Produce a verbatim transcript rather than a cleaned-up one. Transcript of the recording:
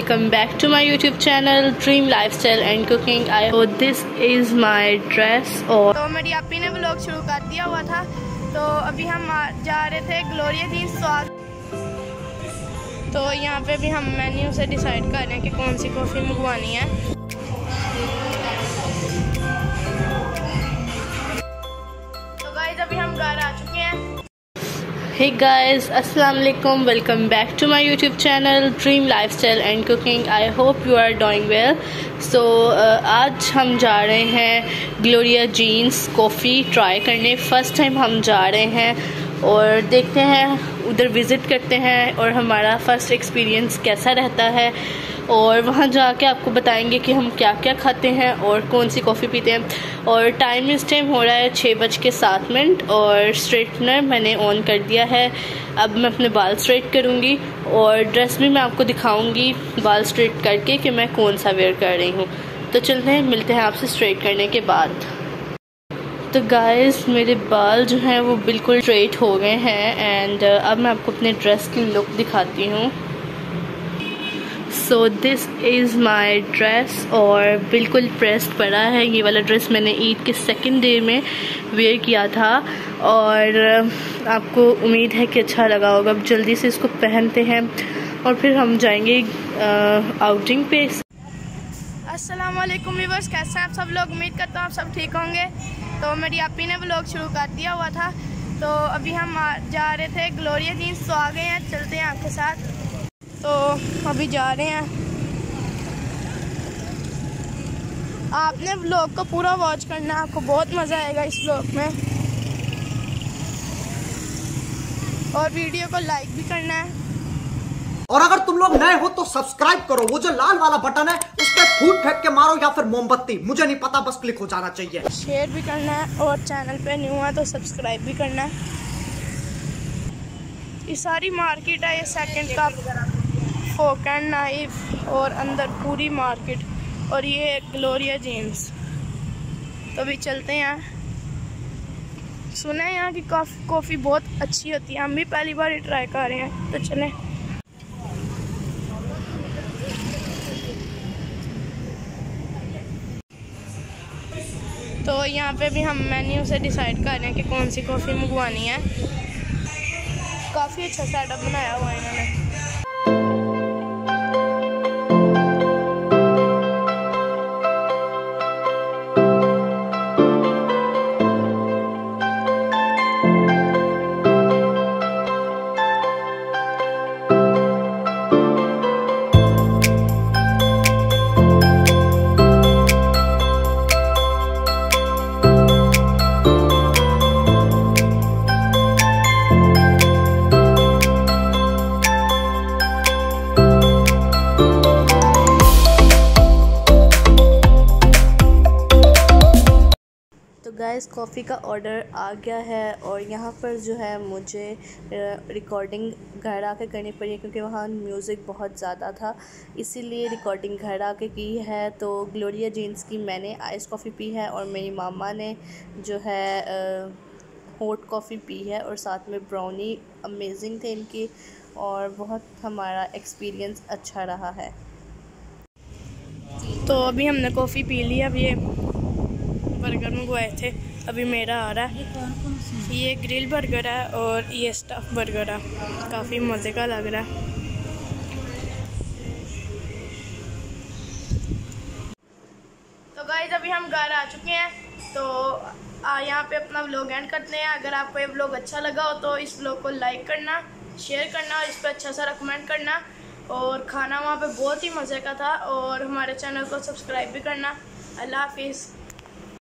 Welcome back to my YouTube channel Dream Lifestyle and Cooking. I so this is my dress. और तो मेरी आपी ने vlog शुरू कर दिया हुआ था, तो अभी हम जा रहे थे ग्लोरिया जीन्स स्वाद। तो यहाँ पे भी हम मेन्यू से डिसाइड कर रहे हैं कि कौन सी कॉफ़ी मंगवानी है। तो गाइस अभी हम घर आ चुके हैं। हे गाइस, अस्सलाम वालेकुम, welcome back to my YouTube channel dream lifestyle and cooking. I hope you are doing well. So आज हम जा रहे हैं ग्लोरिया जीन्स कॉफ़ी ट्राई करने, फ़र्स्ट टाइम हम जा रहे हैं, और देखते हैं उधर विज़िट करते हैं और हमारा फ़र्स्ट एक्सपीरियंस कैसा रहता है, और वहाँ जाके आपको बताएंगे कि हम क्या क्या खाते हैं और कौन सी कॉफ़ी पीते हैं। और टाइम इस टाइम हो रहा है छः बज के सात मिनट और स्ट्रेटनर मैंने ऑन कर दिया है। अब मैं अपने बाल स्ट्रेट करूँगी और ड्रेस भी मैं आपको दिखाऊँगी बाल स्ट्रेट करके कि मैं कौन सा वेयर कर रही हूँ। तो चलते हैं, मिलते हैं आपसे स्ट्रेट करने के बाद। तो गाइस मेरे बाल जो हैं वो बिल्कुल स्ट्रेट हो गए हैं, एंड अब मैं आपको अपने ड्रेस की लुक दिखाती हूँ। So this is my dress और बिल्कुल प्रेस्ड पड़ा है। ये वाला ड्रेस मैंने ईद के सेकंड डे में वेयर किया था और आपको उम्मीद है कि अच्छा लगा होगा। अब जल्दी से इसको पहनते हैं और फिर हम जाएंगे आउटिंग पे। अस्सलाम वालेकुम व्यूअर्स, कैसे हैं आप सब लोग? उम्मीद करता हूँ आप सब ठीक होंगे। तो मेरी आपी ने व्लॉग शुरू कर दिया हुआ था, तो अभी हम जा रहे थे ग्लोरिया जीन्स, तो आ गए हैं। चलते हैं आपके साथ। तो अभी जा रहे हैं। आपने व्लॉग को पूरा वॉच करना है, आपको बहुत मज़ा आएगा इस व्लॉग में, और वीडियो को लाइक भी करना है। और अगर तुम लोग नए हो तो सब्सक्राइब करो, वो जो लाल वाला बटन है उस पर फूट फेंक के मारो या फिर मोमबत्ती, मुझे नहीं पता, बस क्लिक हो जाना चाहिए। शेयर भी करना है और चैनल पे न्यू है तो सब्सक्राइब भी करना है। ये सारी मार्केट है, ये सेकेंड का फोक एंड नाइफ और अंदर पूरी मार्केट, और ये ग्लोरिया जीन्स। तो अभी चलते हैं। सुना है यहाँ की कॉफ़ी बहुत अच्छी होती है, हम भी पहली बार ये ट्राई कर रहे हैं। तो चलें। तो यहाँ पे भी हम मेन्यू से डिसाइड कर रहे हैं कि कौन सी कॉफ़ी मंगवानी है। काफ़ी अच्छा सेटअप बनाया हुआ है इन्होंने। गाइस कॉफ़ी का ऑर्डर आ गया है, और यहाँ पर जो है मुझे रिकॉर्डिंग घर आके करनी पड़ी है क्योंकि वहाँ म्यूज़िक बहुत ज़्यादा था, इसीलिए रिकॉर्डिंग घर आके की है। तो ग्लोरिया जीन्स की मैंने आइस कॉफ़ी पी है और मेरी मामा ने जो है हॉट कॉफ़ी पी है, और साथ में ब्राउनी अमेजिंग थे इनकी, और बहुत हमारा एक्सपीरियंस अच्छा रहा है। तो अभी हमने कॉफ़ी पी ली। अब ये बर्गर मंगवाए थे, अभी मेरा आ रहा है। ये ग्रिल बर्गर है और ये स्टफ बर्गर है, काफ़ी मज़े का लग रहा है। तो गाइस अभी हम घर आ चुके हैं, तो यहाँ पे अपना व्लॉग एंड करते हैं। अगर आपको ये व्लॉग अच्छा लगा हो तो इस व्लॉग को लाइक करना, शेयर करना और इस पर अच्छा सा कमेंट करना। और खाना वहाँ पे बहुत ही मज़े का था, और हमारे चैनल को सब्सक्राइब भी करना। अल्लाह हाफिज़।